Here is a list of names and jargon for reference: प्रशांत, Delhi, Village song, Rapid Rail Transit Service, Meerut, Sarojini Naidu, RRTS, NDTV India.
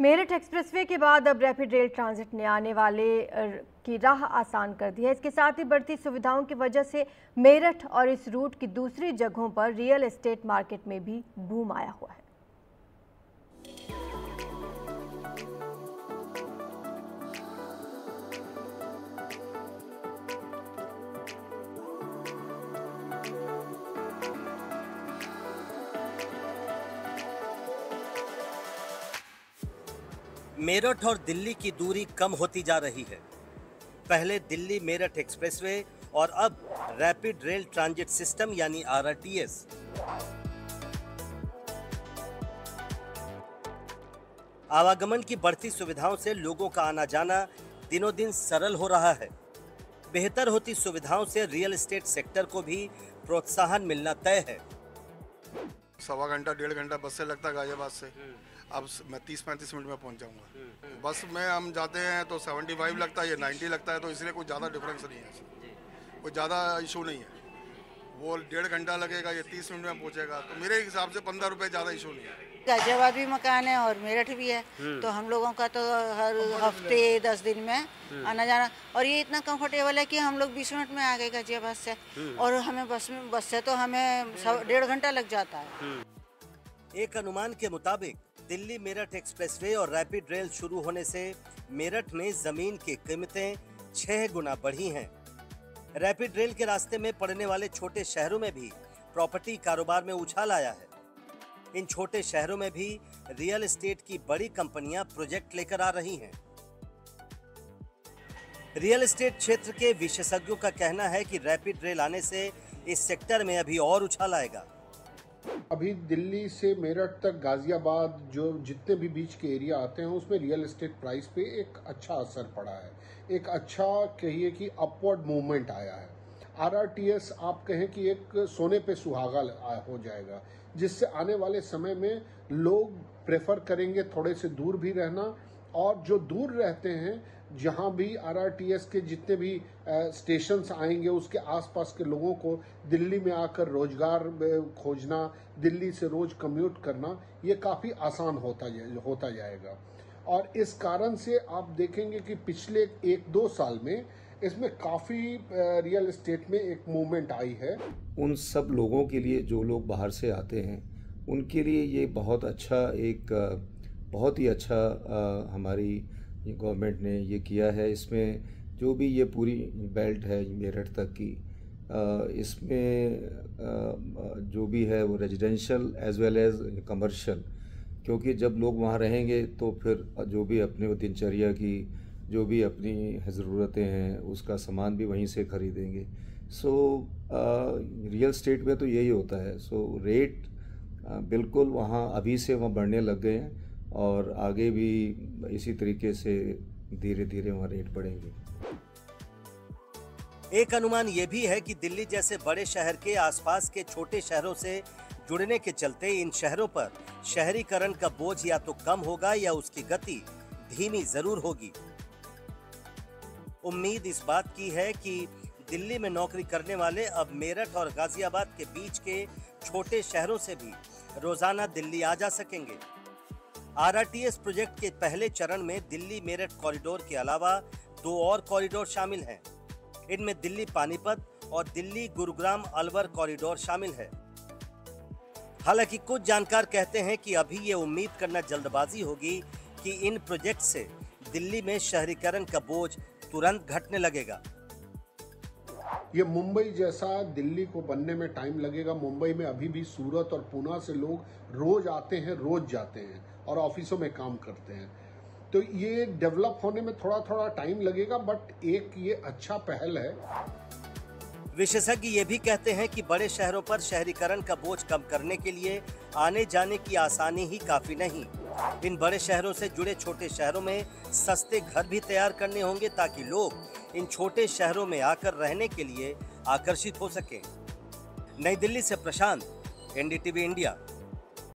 Meerut expressway के बाद अब रैपिड रेल ट्रांजिट ने आने वाले की राह आसान कर दी है। इसके साथ ही बढ़ती सुविधाओं की वजह से मेरठ और इस रूट की दूसरी जगहों पर रियल एस्टेट मार्केट में भी बूम आया हुआ है। मेरठ और दिल्ली की दूरी कम होती जा रही है। पहले दिल्ली मेरठ एक्सप्रेसवे और अब रैपिड रेल ट्रांजिट सिस्टम यानी आरआरटीएस। आवागमन की बढ़ती सुविधाओं से लोगों का आना जाना दिनों दिन सरल हो रहा है। बेहतर होती सुविधाओं से रियल एस्टेट सेक्टर को भी प्रोत्साहन मिलना तय है। सवा घंटा डेढ़ घंटा बस से लगता है गाजियाबाद से, अब मैं 30-35 मिनट में पहुंच जाऊंगा। बस में हम जाते हैं तो 75 लगता है, ये 90 लगता है, तो इसलिए कोई ज़्यादा डिफरेंस नहीं है, कोई ज़्यादा इशू नहीं है। वो डेढ़ घंटा लगेगा, ये 30 मिनट में पहुंचेगा, तो मेरे हिसाब से 15 रुपये ज़्यादा इशू नहीं है। गाजियाबाद भी मकान है और मेरठ भी है, तो हम लोगों का तो हर हफ्ते 10 दिन में आना जाना, और ये इतना कंफर्टेबल है कि हम लोग 20 मिनट में आ गए गाजियाबाद से, और हमें बस से तो हमें 1.5 घंटा लग जाता है। एक अनुमान के मुताबिक दिल्ली मेरठ एक्सप्रेसवे और रैपिड रेल शुरू होने से मेरठ में जमीन की कीमतें 6 गुना बढ़ी हैं। रैपिड रेल के रास्ते में पड़ने वाले छोटे शहरों में भी प्रॉपर्टी कारोबार में उछाल आया है। इन छोटे शहरों में भी रियल एस्टेट की बड़ी कंपनियां प्रोजेक्ट लेकर आ रही हैं। रियल एस्टेट क्षेत्र के विशेषज्ञों का कहना है कि रैपिड रेल आने से इस सेक्टर में अभी और उछाल आएगा। अभी दिल्ली से मेरठ तक, गाजियाबाद, जो जितने भी बीच के एरिया आते हैं, उसमें रियल एस्टेट प्राइस पे एक अच्छा असर पड़ा है, एक अच्छा कहिए कि अपवर्ड मूवमेंट आया है। आरआरटीएस आप कहें कि एक सोने पे सुहागा हो जाएगा, जिससे आने वाले समय में लोग प्रेफर करेंगे थोड़े से दूर भी रहना, और जो दूर रहते हैं जहां भी आरआरटीएस के जितने भी स्टेशंस आएंगे उसके आसपास के लोगों को दिल्ली में आकर रोजगार खोजना, दिल्ली से रोज कम्यूट करना, ये काफ़ी आसान होता जाएगा। और इस कारण से आप देखेंगे कि पिछले 1-2 साल में इसमें काफ़ी रियल एस्टेट में एक मूवमेंट आई है। उन सब लोगों के लिए जो लोग बाहर से आते हैं उनके लिए ये बहुत ही अच्छा हमारी गवर्नमेंट ने ये किया है। इसमें जो भी ये पूरी बेल्ट है मेरठ तक की, इसमें जो भी है वो residential as well as commercial, क्योंकि जब लोग वहाँ रहेंगे तो फिर जो भी अपने दिनचर्या की जो भी अपनी ज़रूरतें हैं उसका सामान भी वहीं से खरीदेंगे। सो रियल एस्टेट में तो यही होता है। सो रेट बिल्कुल वहाँ अभी से वहाँ बढ़ने लग गए हैं और आगे भी इसी तरीके से धीरे धीरे वहाँ रेट बढ़ेंगे। एक अनुमान ये भी है कि दिल्ली जैसे बड़े शहर के आसपास के छोटे शहरों से जुड़ने के चलते इन शहरों पर शहरीकरण का बोझ या तो कम होगा या उसकी गति धीमी जरूर होगी। उम्मीद इस बात की है कि दिल्ली में नौकरी करने वाले अब मेरठ और गाजियाबाद के बीच के छोटे शहरों से भी रोजाना दिल्ली आ जा सकेंगे। आरआरटीएस प्रोजेक्ट के पहले चरण में दिल्ली मेरठ कॉरिडोर के अलावा 2 और कॉरिडोर शामिल हैं। इनमें दिल्ली पानीपत और दिल्ली गुरुग्राम अलवर कॉरिडोर शामिल है। हालांकि कुछ जानकार कहते हैं कि अभी ये उम्मीद करना जल्दबाजी होगी कि इन प्रोजेक्ट से दिल्ली में शहरीकरण का बोझ तुरंत घटने लगेगा। ये मुंबई जैसा दिल्ली को बनने में टाइम लगेगा। मुंबई में अभी भी सूरत और पूना से लोग रोज आते हैं, रोज जाते हैं और ऑफिसों में काम करते हैं, तो ये डेवलप होने में थोड़ा टाइम लगेगा, बट एक ये अच्छा पहल है। विशेषज्ञ ये भी कहते हैं कि बड़े शहरों पर शहरीकरण का बोझ कम करने के लिए आने जाने की आसानी ही काफी नहीं, इन बड़े शहरों से जुड़े छोटे शहरों में सस्ते घर भी तैयार करने होंगे ताकि लोग इन छोटे शहरों में आकर रहने के लिए आकर्षित हो सकें। नई दिल्ली से प्रशांत, एनडीटीवी इंडिया।